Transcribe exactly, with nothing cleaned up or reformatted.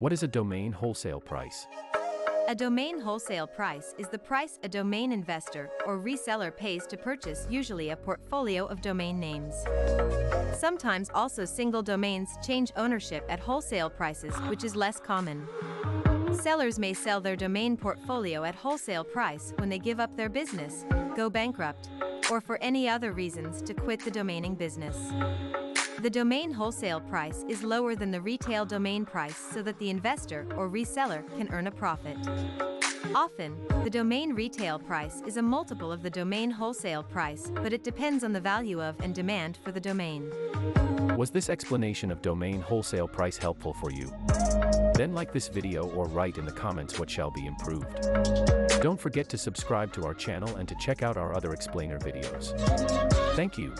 What is a domain wholesale price? A domain wholesale price is the price a domain investor or reseller pays to purchase usually a portfolio of domain names. Sometimes also single domains change ownership at wholesale prices, which is less common. Sellers may sell their domain portfolio at wholesale price when they give up their business, go bankrupt, or for any other reasons to quit the domaining business. The domain wholesale price is lower than the retail domain price so that the investor or reseller can earn a profit. Often, the domain retail price is a multiple of the domain wholesale price, but it depends on the value of and demand for the domain. Was this explanation of domain wholesale price helpful for you? Then like this video or write in the comments what shall be improved. Don't forget to subscribe to our channel and to check out our other explainer videos. Thank you.